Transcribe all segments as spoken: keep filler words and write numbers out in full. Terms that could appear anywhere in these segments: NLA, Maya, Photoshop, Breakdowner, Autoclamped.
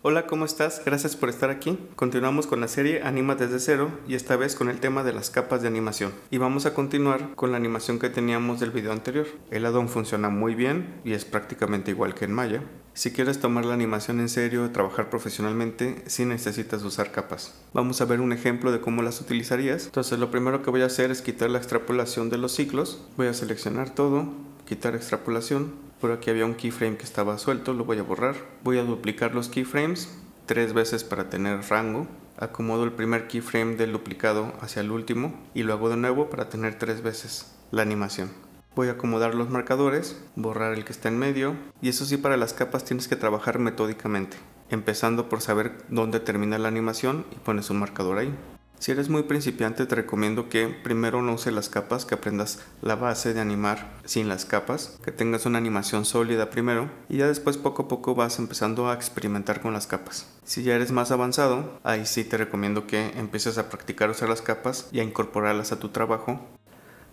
Hola, ¿cómo estás? Gracias por estar aquí. Continuamos con la serie Anima desde cero y esta vez con el tema de las capas de animación. Y vamos a continuar con la animación que teníamos del video anterior. El addon funciona muy bien y es prácticamente igual que en Maya. Si quieres tomar la animación en serio, trabajar profesionalmente, sí necesitas usar capas. Vamos a ver un ejemplo de cómo las utilizarías. Entonces lo primero que voy a hacer es quitar la extrapolación de los ciclos. Voy a seleccionar todo, quitar extrapolación. Por aquí había un keyframe que estaba suelto, lo voy a borrar. Voy a duplicar los keyframes tres veces para tener rango. Acomodo el primer keyframe del duplicado hacia el último y lo hago de nuevo para tener tres veces la animación. Voy a acomodar los marcadores, borrar el que está en medio. Y eso sí, para las capas tienes que trabajar metódicamente, empezando por saber dónde termina la animación y pones un marcador ahí. Si eres muy principiante, te recomiendo que primero no uses las capas, que aprendas la base de animar sin las capas, que tengas una animación sólida primero y ya después poco a poco vas empezando a experimentar con las capas. Si ya eres más avanzado, ahí sí te recomiendo que empieces a practicar usar las capas y a incorporarlas a tu trabajo,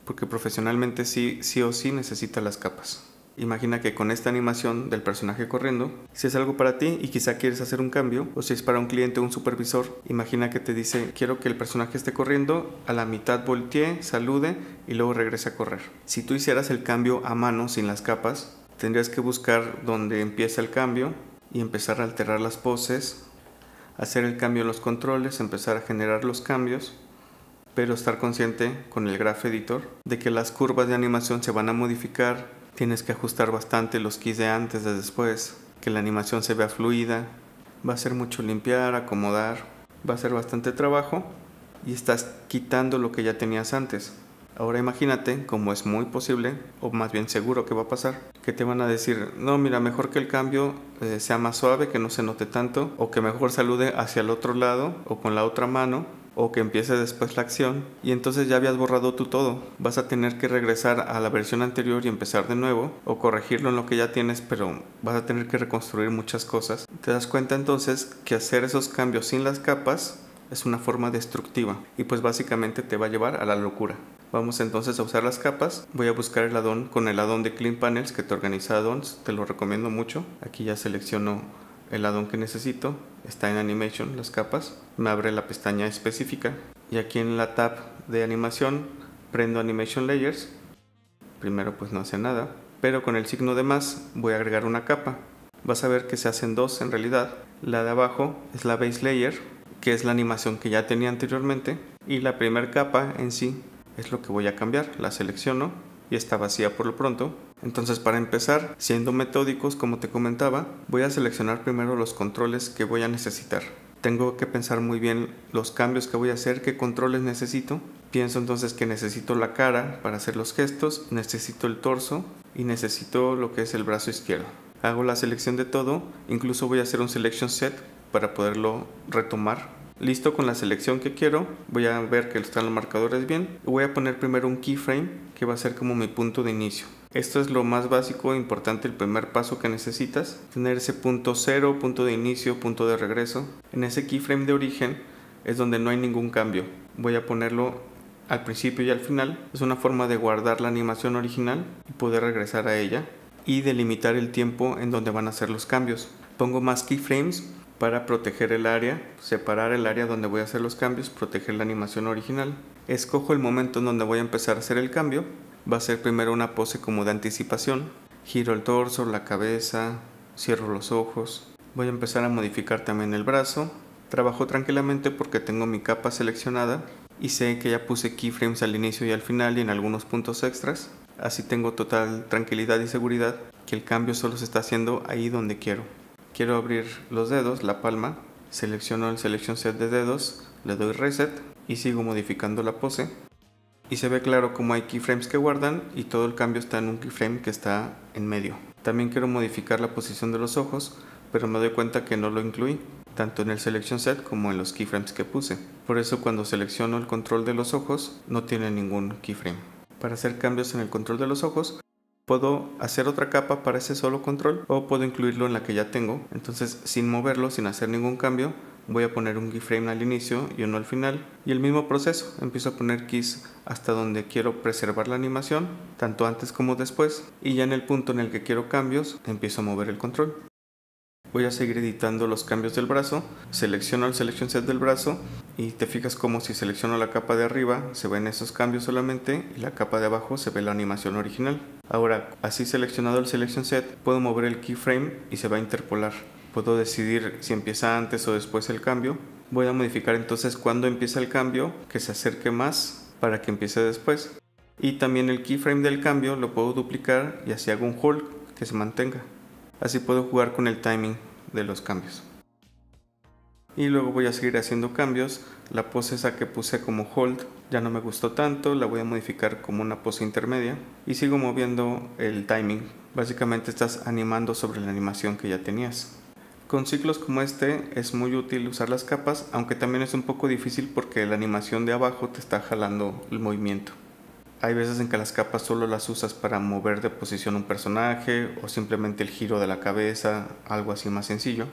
porque profesionalmente sí, sí o sí necesitas las capas. Imagina que con esta animación del personaje corriendo, si es algo para ti y quizá quieres hacer un cambio, o si es para un cliente o un supervisor, imagina que te dice: quiero que el personaje esté corriendo, a la mitad voltee, salude y luego regrese a correr. Si tú hicieras el cambio a mano sin las capas, tendrías que buscar dónde empieza el cambio y empezar a alterar las poses, hacer el cambio en los controles, empezar a generar los cambios, pero estar consciente con el Graph Editor de que las curvas de animación se van a modificar. Tienes que ajustar bastante los keys de antes, de después, que la animación se vea fluida. Va a ser mucho limpiar, acomodar, va a ser bastante trabajo y estás quitando lo que ya tenías antes. Ahora imagínate, como es muy posible, o más bien seguro que va a pasar, que te van a decir: no, mira, mejor que el cambio eh, sea más suave, que no se note tanto, o que mejor salude hacia el otro lado o con la otra mano, o que empiece después la acción, y entonces ya habías borrado tú todo. Vas a tener que regresar a la versión anterior y empezar de nuevo, o corregirlo en lo que ya tienes, pero vas a tener que reconstruir muchas cosas. Te das cuenta entonces que hacer esos cambios sin las capas es una forma destructiva y pues básicamente te va a llevar a la locura. Vamos entonces a usar las capas. Voy a buscar el addon con el addon de Clean Panels, que te organiza addons, te lo recomiendo mucho. Aquí ya selecciono el addon que necesito, está en Animation, las capas. Me abre la pestaña específica y aquí en la tab de animación prendo Animation Layers. Primero pues no hace nada, pero con el signo de más voy a agregar una capa. Vas a ver que se hacen dos en realidad. La de abajo es la Base Layer, que es la animación que ya tenía anteriormente, y la primera capa en sí es lo que voy a cambiar. La selecciono y está vacía por lo pronto. Entonces, para empezar, siendo metódicos como te comentaba, voy a seleccionar primero los controles que voy a necesitar. Tengo que pensar muy bien los cambios que voy a hacer, qué controles necesito. Pienso entonces que necesito la cara para hacer los gestos, necesito el torso y necesito lo que es el brazo izquierdo. Hago la selección de todo, incluso voy a hacer un selection set para poderlo retomar. Listo, con la selección que quiero, voy a ver que están los marcadores bien. Voy a poner primero un keyframe que va a ser como mi punto de inicio. Esto es lo más básico e importante, el primer paso que necesitas. Tener ese punto cero, punto de inicio, punto de regreso. En ese keyframe de origen es donde no hay ningún cambio. Voy a ponerlo al principio y al final. Es una forma de guardar la animación original y poder regresar a ella y delimitar el tiempo en donde van a hacer los cambios. Pongo más keyframes para proteger el área, separar el área donde voy a hacer los cambios, proteger la animación original. Escojo el momento en donde voy a empezar a hacer el cambio. Va a ser primero una pose como de anticipación. Giro el torso, la cabeza, cierro los ojos. Voy a empezar a modificar también el brazo. Trabajo tranquilamente porque tengo mi capa seleccionada y sé que ya puse keyframes al inicio y al final y en algunos puntos extras. Así tengo total tranquilidad y seguridad que el cambio solo se está haciendo ahí donde quiero. Quiero abrir los dedos, la palma, selecciono el selection set de dedos, le doy reset y sigo modificando la pose. Y se ve claro como hay keyframes que guardan y todo el cambio está en un keyframe que está en medio. También quiero modificar la posición de los ojos, pero me doy cuenta que no lo incluí, tanto en el selection set como en los keyframes que puse. Por eso cuando selecciono el control de los ojos no tiene ningún keyframe. Para hacer cambios en el control de los ojos, puedo hacer otra capa para ese solo control o puedo incluirlo en la que ya tengo. Entonces, sin moverlo, sin hacer ningún cambio, voy a poner un keyframe al inicio y uno al final. Y el mismo proceso, empiezo a poner keys hasta donde quiero preservar la animación, tanto antes como después. Y ya en el punto en el que quiero cambios, empiezo a mover el control. voy a seguir editando los cambios del brazo. Selecciono el selection set del brazo y te fijas como si selecciono la capa de arriba se ven esos cambios solamente y la capa de abajo se ve la animación original. Ahora, así seleccionado el selection set, puedo mover el keyframe y se va a interpolar. Puedo decidir si empieza antes o después el cambio. Voy a modificar entonces cuando empieza el cambio, que se acerque más para que empiece después. Y también el keyframe del cambio lo puedo duplicar y así hago un hold que se mantenga. Así puedo jugar con el timing de los cambios. Y luego voy a seguir haciendo cambios. La pose esa que puse como hold ya no me gustó tanto, la voy a modificar como una pose intermedia y sigo moviendo el timing. Básicamente estás animando sobre la animación que ya tenías. Con ciclos como este es muy útil usar las capas, aunque también es un poco difícil porque la animación de abajo te está jalando el movimiento. Hay veces en que las capas solo las usas para mover de posición un personaje o simplemente el giro de la cabeza, algo así más sencillo.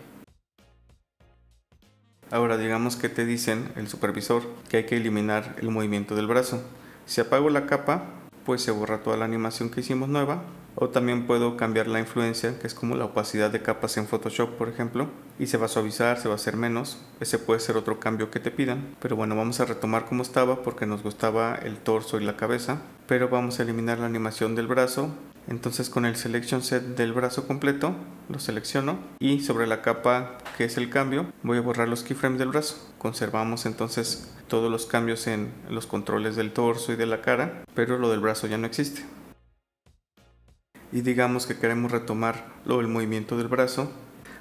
Ahora digamos que te dicen, el supervisor, que hay que eliminar el movimiento del brazo. Si apago la capa, pues se borra toda la animación que hicimos nueva. O también puedo cambiar la influencia, que es como la opacidad de capas en Photoshop, por ejemplo. Y se va a suavizar, se va a hacer menos. Ese puede ser otro cambio que te pidan. Pero bueno, vamos a retomar como estaba porque nos gustaba el torso y la cabeza. Pero vamos a eliminar la animación del brazo. Entonces con el selection set del brazo completo, lo selecciono. Y sobre la capa, que es el cambio, voy a borrar los keyframes del brazo. Conservamos entonces todos los cambios en los controles del torso y de la cara. Pero lo del brazo ya no existe. Y digamos que queremos retomar lo del movimiento del brazo,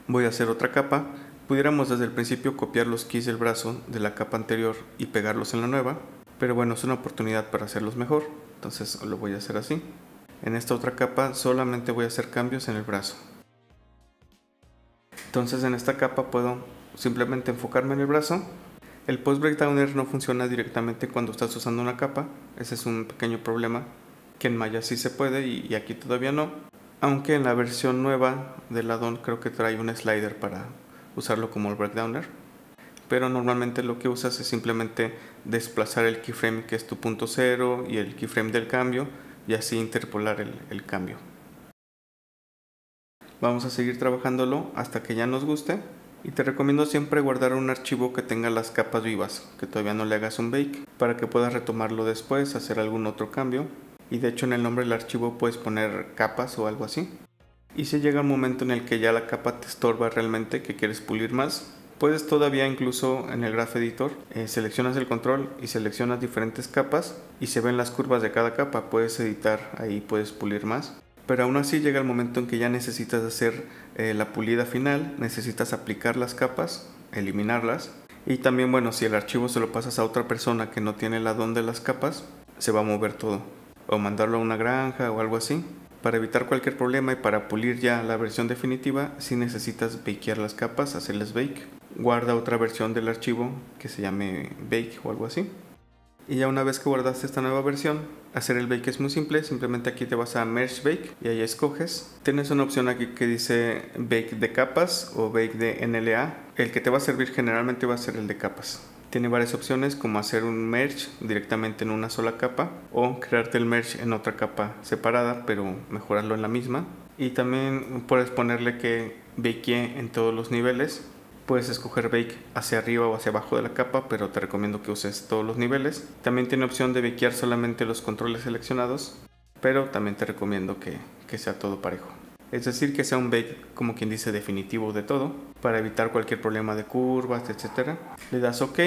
voy a hacer otra capa. Pudiéramos desde el principio copiar los keys del brazo de la capa anterior y pegarlos en la nueva, pero bueno, es una oportunidad para hacerlos mejor, entonces lo voy a hacer así. En esta otra capa solamente voy a hacer cambios en el brazo. Entonces en esta capa puedo simplemente enfocarme en el brazo. El post breakdowner no funciona directamente cuando estás usando una capa, ese es un pequeño problema que en Maya sí se puede y aquí todavía no, aunque en la versión nueva del addon creo que trae un slider para usarlo como el breakdowner, pero normalmente lo que usas es simplemente desplazar el keyframe que es tu punto cero y el keyframe del cambio y así interpolar el, el cambio. Vamos a seguir trabajándolo hasta que ya nos guste y te recomiendo siempre guardar un archivo que tenga las capas vivas, que todavía no le hagas un bake, para que puedas retomarlo después, hacer algún otro cambio. Y de hecho en el nombre del archivo puedes poner capas o algo así. Y si llega un momento en el que ya la capa te estorba realmente, que quieres pulir más, puedes todavía incluso en el Graph Editor, eh, seleccionas el control y seleccionas diferentes capas y se ven las curvas de cada capa, puedes editar, ahí puedes pulir más. Pero aún así llega el momento en que ya necesitas hacer eh, la pulida final, necesitas aplicar las capas, eliminarlas. Y también bueno, si el archivo se lo pasas a otra persona que no tiene el addon de las capas, se va a mover todo. O mandarlo a una granja o algo así. Para evitar cualquier problema y para pulir ya la versión definitiva, si necesitas bakear las capas, hacerles bake, guarda otra versión del archivo que se llame bake o algo así. Y ya una vez que guardaste esta nueva versión, hacer el bake es muy simple, simplemente aquí te vas a merge bake y ahí escoges. Tienes una opción aquí que dice bake de capas o bake de N L A, el que te va a servir generalmente va a ser el de capas. Tiene varias opciones como hacer un merge directamente en una sola capa o crearte el merge en otra capa separada pero mejorarlo en la misma. Y también puedes ponerle que bakee en todos los niveles. Puedes escoger bake hacia arriba o hacia abajo de la capa, pero te recomiendo que uses todos los niveles. También tiene opción de bakear solamente los controles seleccionados, pero también te recomiendo que, que sea todo parejo. Es decir, que sea un bake, como quien dice, definitivo de todo, para evitar cualquier problema de curvas, etcétera. Le das OK,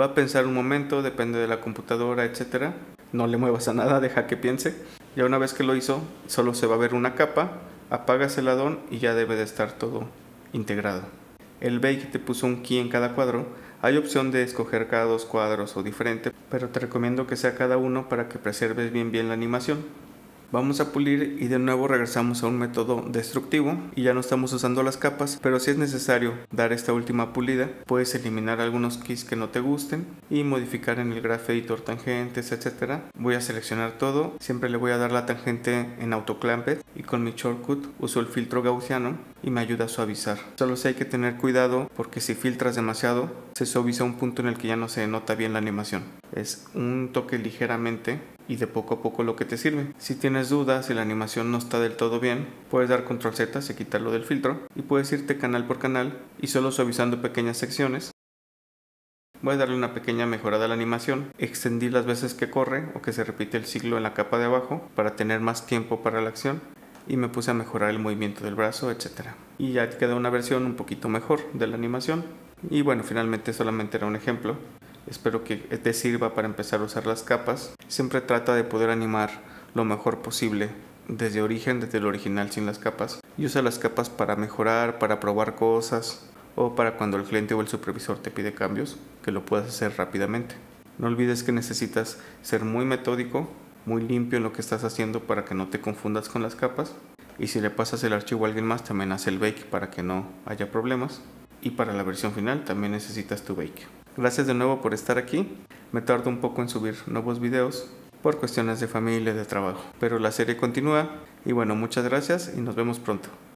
va a pensar un momento, depende de la computadora, etcétera. No le muevas a nada, deja que piense. Ya una vez que lo hizo, solo se va a ver una capa, apagas el addon y ya debe de estar todo integrado. El bake te puso un key en cada cuadro. Hay opción de escoger cada dos cuadros o diferente, pero te recomiendo que sea cada uno para que preserves bien bien la animación. Vamos a pulir y de nuevo regresamos a un método destructivo y ya no estamos usando las capas, pero si es necesario dar esta última pulida, puedes eliminar algunos keys que no te gusten y modificar en el Graph Editor tangentes, etcétera. Voy a seleccionar todo, siempre le voy a dar la tangente en Autoclamped y con mi shortcut uso el filtro gaussiano y me ayuda a suavizar. Solo sí hay que tener cuidado porque si filtras demasiado se suaviza a un punto en el que ya no se nota bien la animación. Es un toque ligeramente y de poco a poco lo que te sirve. Si tienes dudas, si la animación no está del todo bien, puedes dar control Z, se quita lo del filtro, y puedes irte canal por canal y solo suavizando pequeñas secciones. Voy a darle una pequeña mejorada a la animación, extendí las veces que corre o que se repite el ciclo en la capa de abajo para tener más tiempo para la acción, y me puse a mejorar el movimiento del brazo, etcétera. Y ya te queda una versión un poquito mejor de la animación. Y bueno, finalmente solamente era un ejemplo. Espero que te sirva para empezar a usar las capas. Siempre trata de poder animar lo mejor posible desde origen, desde el original sin las capas. Y usa las capas para mejorar, para probar cosas, o para cuando el cliente o el supervisor te pide cambios, que lo puedas hacer rápidamente. No olvides que necesitas ser muy metódico, muy limpio en lo que estás haciendo para que no te confundas con las capas. Y si le pasas el archivo a alguien más, también haz el bake para que no haya problemas. Y para la versión final también necesitas tu bake. Gracias de nuevo por estar aquí. Me tardo un poco en subir nuevos videos por cuestiones de familia y de trabajo, pero la serie continúa. Y bueno, muchas gracias y nos vemos pronto.